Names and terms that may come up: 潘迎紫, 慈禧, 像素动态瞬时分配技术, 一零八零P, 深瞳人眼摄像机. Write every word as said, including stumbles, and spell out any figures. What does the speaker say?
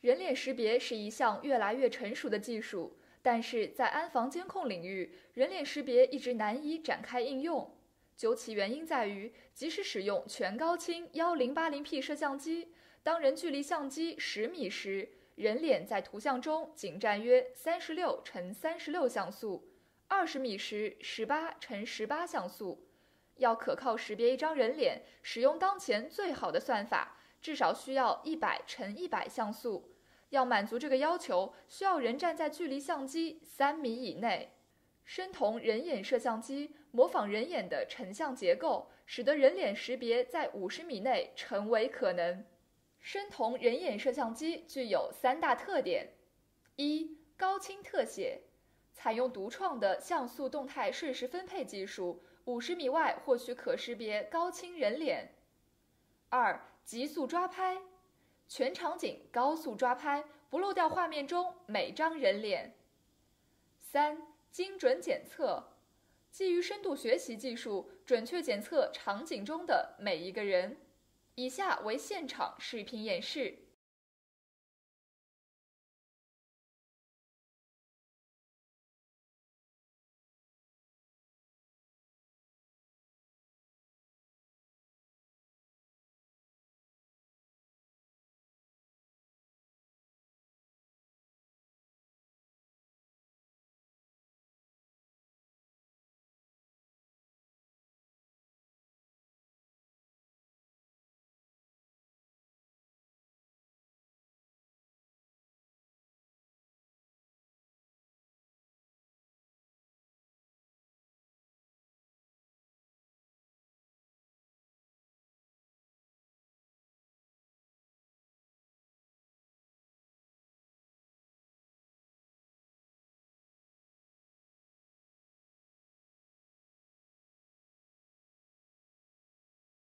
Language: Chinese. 人脸识别是一项越来越成熟的技术，但是在安防监控领域，人脸识别一直难以展开应用。究其原因在于，即使使用全高清 一零八零P 摄像机，当人距离相机十米时，人脸在图像中仅占约三十六乘三十六像素，二十米时十八乘十八像素。要可靠识别一张人脸，使用当前最好的算法，至少需要一百乘一百像素。要满足这个要求，需要人站在距离相机三米以内。深瞳人眼摄像机模仿人眼的成像结构，使得人脸识别在五十米内成为可能。深瞳人眼摄像机具有三大特点：一、高清特写，采用独创的像素动态瞬时分配技术，五十米外或许可识别高清人脸；二、极速抓拍，全场景高速抓拍，不漏掉画面中每张人脸；三、精准检测，基于深度学习技术，准确检测场景中的每一个人。以下为现场视频演示。